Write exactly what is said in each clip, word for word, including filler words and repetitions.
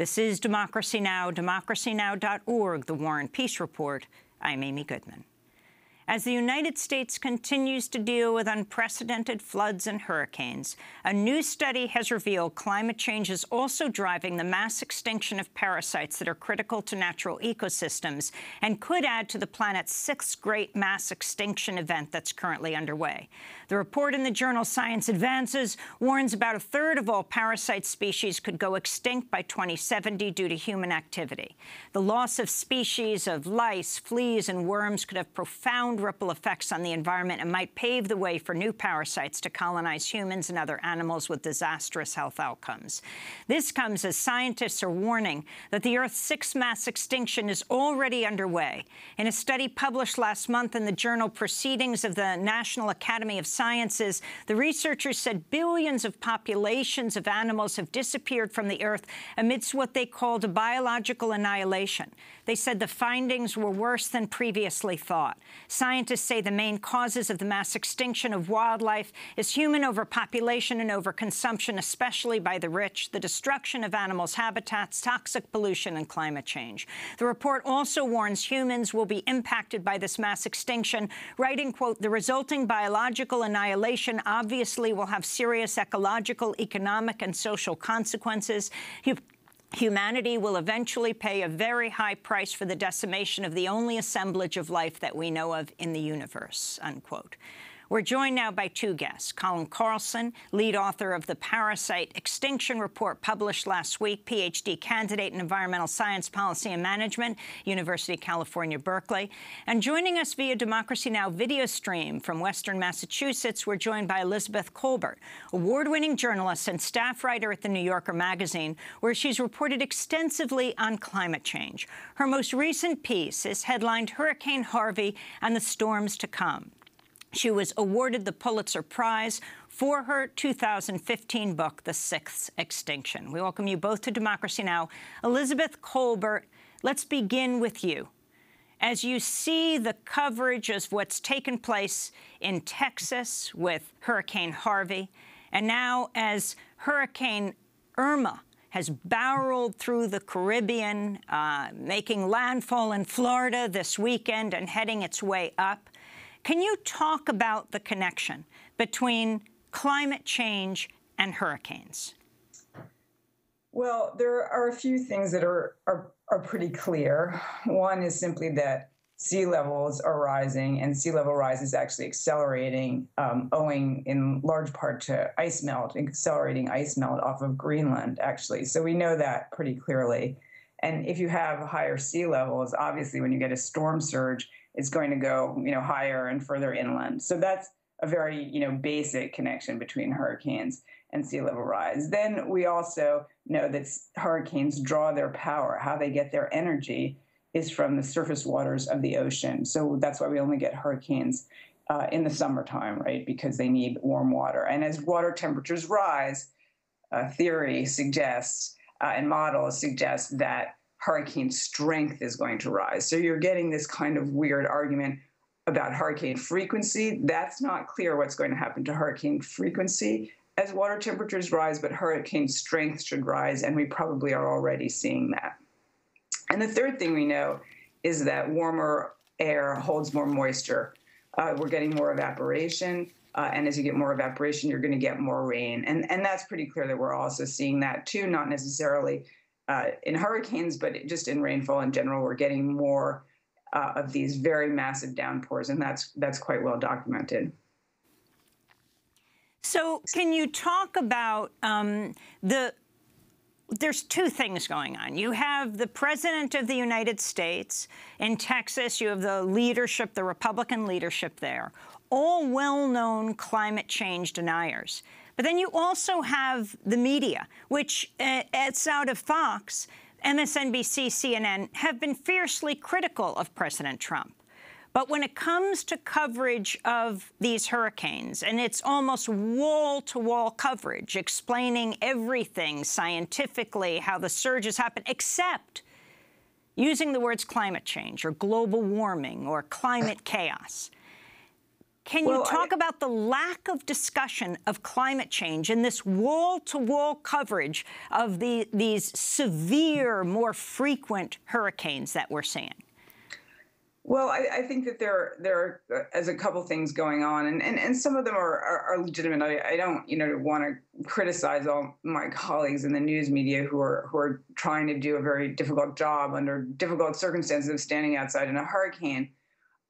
This is Democracy Now!, democracy now dot org, The War and Peace Report. I'm Amy Goodman. As the United States continues to deal with unprecedented floods and hurricanes, a new study has revealed climate change is also driving the mass extinction of parasites that are critical to natural ecosystems and could add to the planet's sixth great mass extinction event that's currently underway. The report in the journal Science Advances warns about a third of all parasite species could go extinct by twenty seventy due to human activity. The loss of species of lice, fleas and worms could have profound ripple effects on the environment and might pave the way for new parasites to colonize humans and other animals with disastrous health outcomes. This comes as scientists are warning that the Earth's sixth mass extinction is already underway. In a study published last month in the journal Proceedings of the National Academy of Sciences, the researchers said billions of populations of animals have disappeared from the Earth amidst what they called a biological annihilation. They said the findings were worse than previously thought. Scientists say the main causes of the mass extinction of wildlife is human overpopulation and overconsumption, especially by the rich, the destruction of animals' habitats, toxic pollution and climate change. The report also warns humans will be impacted by this mass extinction, writing, quote, "The resulting biological annihilation obviously will have serious ecological, economic and social consequences. Humanity will eventually pay a very high price for the decimation of the only assemblage of life that we know of in the universe," unquote. We're joined now by two guests, Colin Carlson, lead author of the Parasite Extinction Report published last week, PhD candidate in environmental science, policy and management, University of California, Berkeley. And joining us via Democracy Now! Video stream from Western Massachusetts, we're joined by Elizabeth Kolbert, award-winning journalist and staff writer at The New Yorker magazine, where she's reported extensively on climate change. Her most recent piece is headlined Hurricane Harvey and the Storms to Come. She was awarded the Pulitzer Prize for her two thousand fifteen book, The Sixth Extinction. We welcome you both to Democracy Now! Elizabeth Kolbert, let's begin with you. As you see the coverage of what's taken place in Texas with Hurricane Harvey, and now as Hurricane Irma has barreled through the Caribbean, uh, making landfall in Florida this weekend and heading its way up, can you talk about the connection between climate change and hurricanes? Well, there are a few things that are, are, are pretty clear. One is simply that sea levels are rising, and sea level rise is actually accelerating, um, owing in large part to ice melt, accelerating ice melt off of Greenland, actually. So we know that pretty clearly. And if you have higher sea levels, obviously when you get a storm surge, it's going to go, you know, higher and further inland. So that's a very, you know, basic connection between hurricanes and sea level rise. Then we also know that hurricanes draw their power. How they get their energy is from the surface waters of the ocean. So that's why we only get hurricanes uh, in the summertime, right, because they need warm water. And as water temperatures rise, uh, theory suggests uh, and models suggest that hurricane strength is going to rise. So you're getting this kind of weird argument about hurricane frequency. That's not clear what's going to happen to hurricane frequency as water temperatures rise, but hurricane strength should rise, and we probably are already seeing that. And the third thing we know is that warmer air holds more moisture. Uh, we're getting more evaporation, uh, and as you get more evaporation, you're going to get more rain. And, and that's pretty clear that we're also seeing that, too, not necessarily Uh, in hurricanes, but just in rainfall in general, we're getting more uh, of these very massive downpours, and that's that's quite well documented. So, can you talk about um, the? There's two things going on. You have the president of the United States in Texas. You have the leadership, the Republican leadership there, all well-known climate change deniers. But then you also have the media, which, uh, outside of Fox, M S N B C, C N N, have been fiercely critical of President Trump. But when it comes to coverage of these hurricanes, and it's almost wall-to-wall coverage, explaining everything scientifically, how the surges happen, except using the words climate change or global warming or climate chaos— Can well, you talk I, about the lack of discussion of climate change and this wall-to-wall coverage of the, these severe, more frequent hurricanes that we're seeing? Well, I, I think that there there are as a couple things going on, and, and, and some of them are, are, are legitimate. I, I don't, you know, want to criticize all my colleagues in the news media who are who are trying to do a very difficult job under difficult circumstances of standing outside in a hurricane.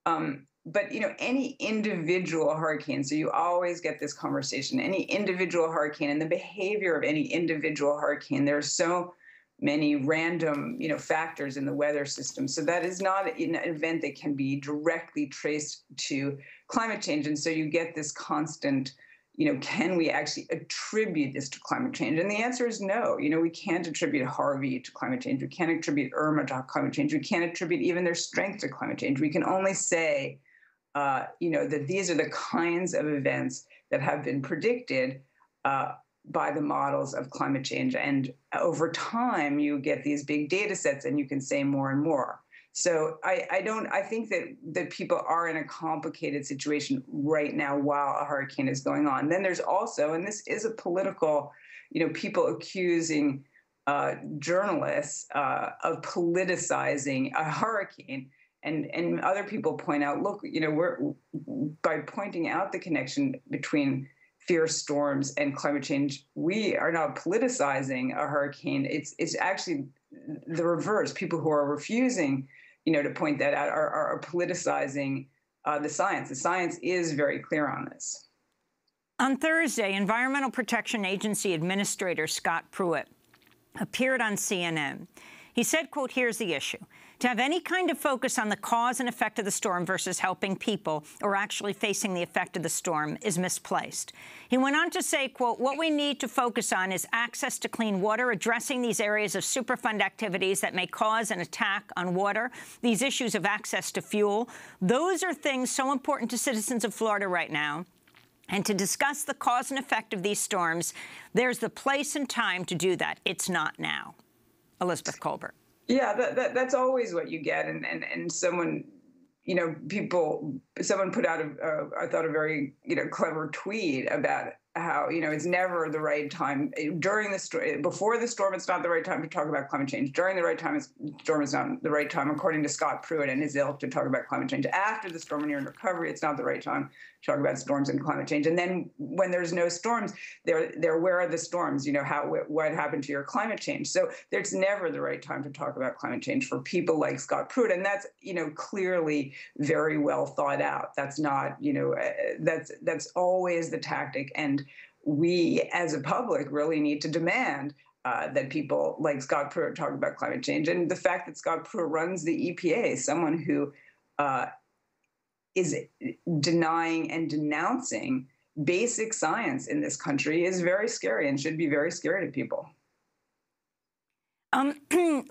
Um, But, you know, any individual hurricane, so you always get this conversation, any individual hurricane and the behavior of any individual hurricane, there are so many random, you know, factors in the weather system. So that is not an event that can be directly traced to climate change. And so you get this constant, you know, can we actually attribute this to climate change? And the answer is no. You know, we can't attribute Harvey to climate change. We can't attribute Irma to climate change. We can't attribute even their strength to climate change. We can only say, Uh, you know, that these are the kinds of events that have been predicted uh, by the models of climate change. And over time, you get these big data sets and you can say more and more. So I, I don't, I think that, that people are in a complicated situation right now while a hurricane is going on. Then there's also, and this is a political, you know, people accusing uh, journalists uh, of politicizing a hurricane. And, and other people point out, look, you know, we're, by pointing out the connection between fierce storms and climate change, we are not politicizing a hurricane. It's, it's actually the reverse. People who are refusing, you know, to point that out are, are, are politicizing uh, the science. The science is very clear on this. On Thursday, Environmental Protection Agency Administrator Scott Pruitt appeared on C N N. He said, quote, here's the issue. To have any kind of focus on the cause and effect of the storm versus helping people or actually facing the effect of the storm is misplaced. He went on to say, quote, what we need to focus on is access to clean water, addressing these areas of Superfund activities that may cause an attack on water, these issues of access to fuel. Those are things so important to citizens of Florida right now. And to discuss the cause and effect of these storms, there's the place and time to do that. It's not now. Elizabeth Kolbert. Yeah, that, that, that's always what you get. And, and, and someone, you know, people, someone put out, a, a, I thought, a very, you know, clever tweet about how, you know, it's never the right time during the storm. Before the storm, it's not the right time to talk about climate change. During the right time, it's, storm is not the right time, according to Scott Pruitt and his ilk, to talk about climate change. After the storm, when you're in recovery, it's not the right time to talk about storms and climate change. And then when there's no storms, there, there, where are the storms? You know, how, what happened to your climate change? So it's never the right time to talk about climate change for people like Scott Pruitt, and that's, you know, clearly very well thought out. That's not, you know, uh, that's that's always the tactic. And we, as a public, really need to demand uh, that people like Scott Pruitt talk about climate change. And the fact that Scott Pruitt runs the E P A, someone who uh, is denying and denouncing basic science in this country, is very scary and should be very scary to people. Um,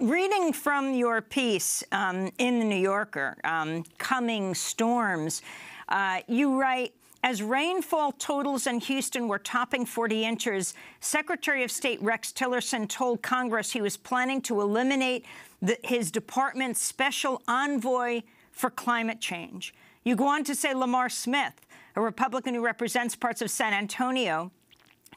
reading from your piece um, in The New Yorker, um, Coming Storms, uh, you write, as rainfall totals in Houston were topping forty inches, Secretary of State Rex Tillerson told Congress he was planning to eliminate the, his department's special envoy for climate change. You go on to say Lamar Smith, a Republican who represents parts of San Antonio,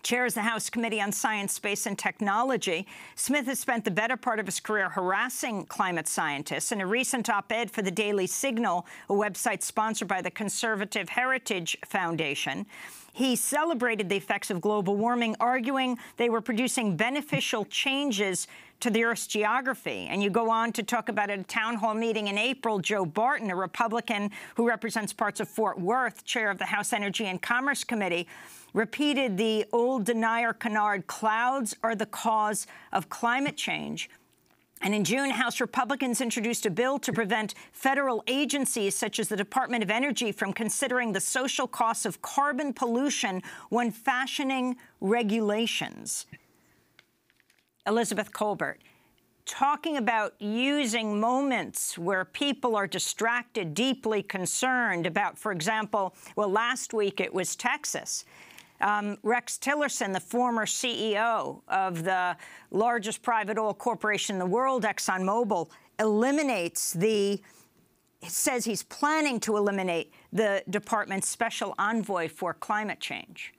chairs the House Committee on Science, Space and Technology. Smith has spent the better part of his career harassing climate scientists. In a recent op-ed for The Daily Signal, a website sponsored by the conservative Heritage Foundation, he celebrated the effects of global warming, arguing they were producing beneficial changes to the Earth's geography. And you go on to talk about, at a town hall meeting in April, Joe Barton, a Republican who represents parts of Fort Worth, chair of the House Energy and Commerce Committee, repeated the old denier canard, clouds are the cause of climate change. And in June, House Republicans introduced a bill to prevent federal agencies such as the Department of Energy from considering the social costs of carbon pollution when fashioning regulations. Elizabeth Kolbert, talking about using moments where people are distracted, deeply concerned about, for example, well, last week it was Texas. Um, Rex Tillerson, the former C E O of the largest private oil corporation in the world, ExxonMobil, eliminates the says he's planning to eliminate the department's special envoy for climate change?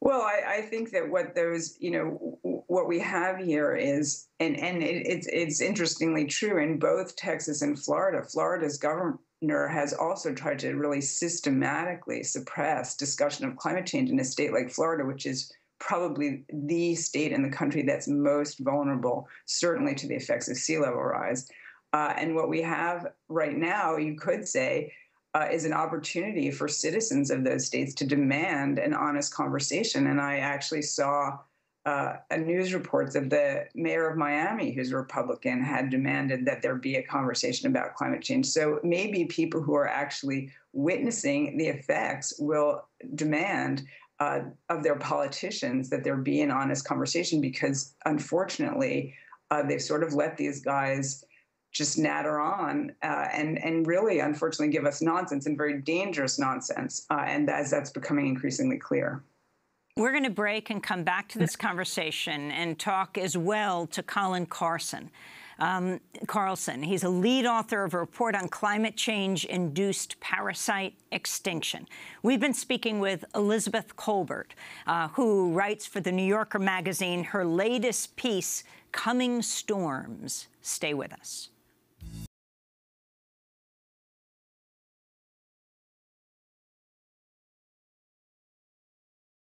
Well, I, I think that what those, you know, what we have here is, and, and it, it's, it's interestingly true in both Texas and Florida. Florida's government has also tried to really systematically suppress discussion of climate change in a state like Florida, which is probably the state in the country that's most vulnerable, certainly to the effects of sea level rise. Uh, and what we have right now, you could say, uh, is an opportunity for citizens of those states to demand an honest conversation. And I actually saw Uh, news reports that the mayor of Miami, who's a Republican, had demanded that there be a conversation about climate change. So maybe people who are actually witnessing the effects will demand uh, of their politicians that there be an honest conversation, because unfortunately, uh, they've sort of let these guys just natter on uh, and, and really, unfortunately, give us nonsense and very dangerous nonsense, uh, and as that's becoming increasingly clear. We're going to break and come back to this conversation and talk as well to Colin Carlson. Um, Carlson, he's a lead author of a report on climate change-induced parasite extinction. We've been speaking with Elizabeth Kolbert, uh, who writes for The New Yorker magazine. Her latest piece, Coming Storms. Stay with us.